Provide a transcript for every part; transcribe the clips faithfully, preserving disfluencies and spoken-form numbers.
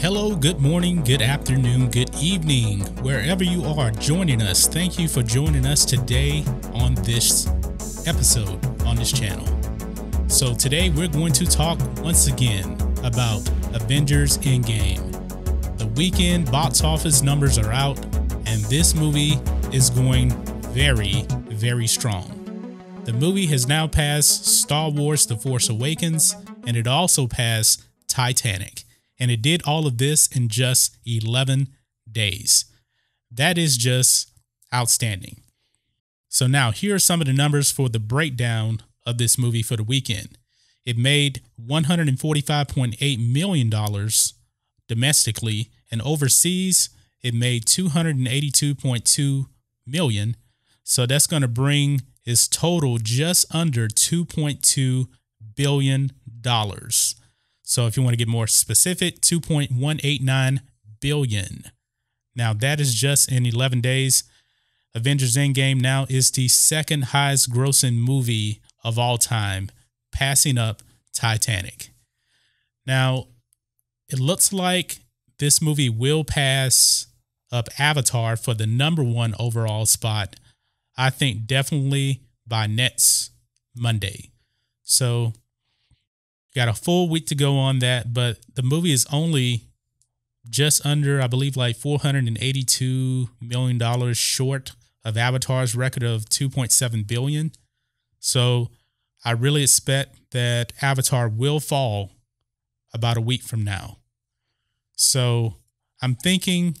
Hello, good morning, good afternoon, good evening, wherever you are joining us. Thank you for joining us today on this episode on this channel. So today we're going to talk once again about Avengers Endgame. The weekend box office numbers are out and this movie is going very, very strong. The movie has now passed Star Wars The Force Awakens, and it also passed Titanic. And it did all of this in just eleven days. That is just outstanding. So now here are some of the numbers for the breakdown of this movie for the weekend. It made one hundred forty-five point eight million dollars domestically, and overseas it made two hundred eighty-two point two million dollars. So that's going to bring its total just under two point two billion dollars. So if you want to get more specific, two point one eight nine billion dollars. Now that is just in eleven days. Avengers Endgame now is the second highest grossing movie of all time, passing up Titanic. Now it looks like this movie will pass up Avatar for the number one overall spot. I think definitely by next Monday. So got a full week to go on that, but the movie is only just under, I believe, like four hundred eighty-two million dollars short of Avatar's record of two point seven billion dollars. So I really expect that Avatar will fall about a week from now. So I'm thinking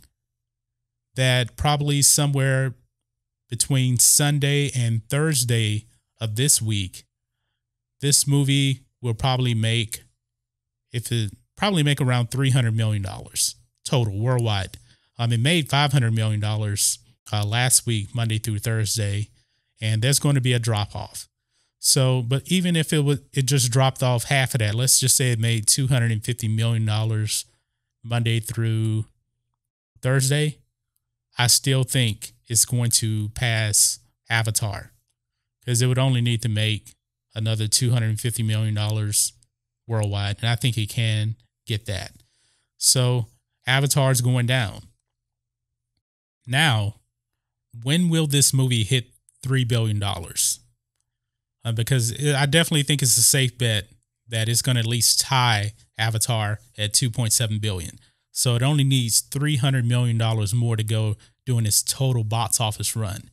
that probably somewhere between Sunday and Thursday of this week, this movie will probably make, if it probably make around three hundred million dollars total worldwide. Um, it made five hundred million dollars uh, last week, Monday through Thursday, and there's going to be a drop off. So, but even if it was, it just dropped off half of that, let's just say it made two hundred fifty million dollars Monday through Thursday, I still think it's going to pass Avatar because it would only need to make another two hundred fifty million dollars worldwide. And I think he can get that. So Avatar is going down. Now, when will this movie hit three billion dollars? Uh, because it, I definitely think it's a safe bet that it's going to at least tie Avatar at two point seven billion dollars. So it only needs three hundred million dollars more to go during its total box office run.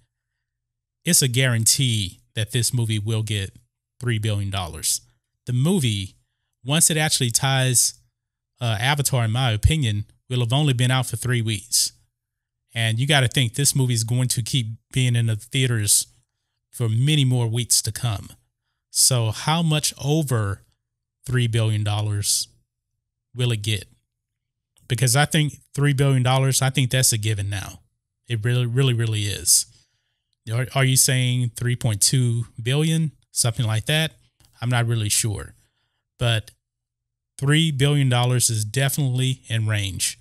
It's a guarantee that this movie will get three billion dollars. The movie, once it actually ties uh, Avatar, in my opinion, will have only been out for three weeks. And you got to think this movie is going to keep being in the theaters for many more weeks to come. So how much over three billion dollars will it get? Because I think three billion dollars, I think that's a given now. It really, really, really is. Are, are you saying three point two billion dollars? Something like that? I'm not really sure, but three billion dollars is definitely in range.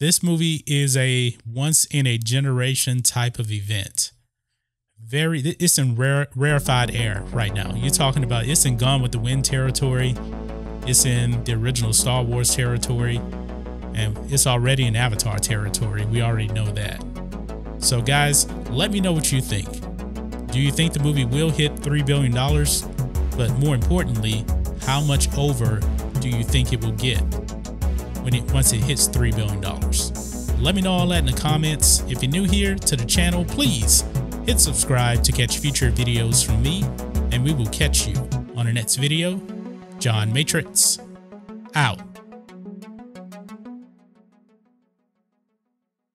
This movie is a once in a generation type of event. Very, it's in rare, rarefied air right now. You're talking about it's in Gone with the Wind territory. It's in the original Star Wars territory, and it's already in Avatar territory. We already know that. So guys, let me know what you think. Do you think the movie will hit three billion dollars? But more importantly, how much over do you think it will get when it once it hits three billion dollars? Let me know all that in the comments. If you're new here to the channel, please hit subscribe to catch future videos from me, and we will catch you on the next video. John Matrix, out.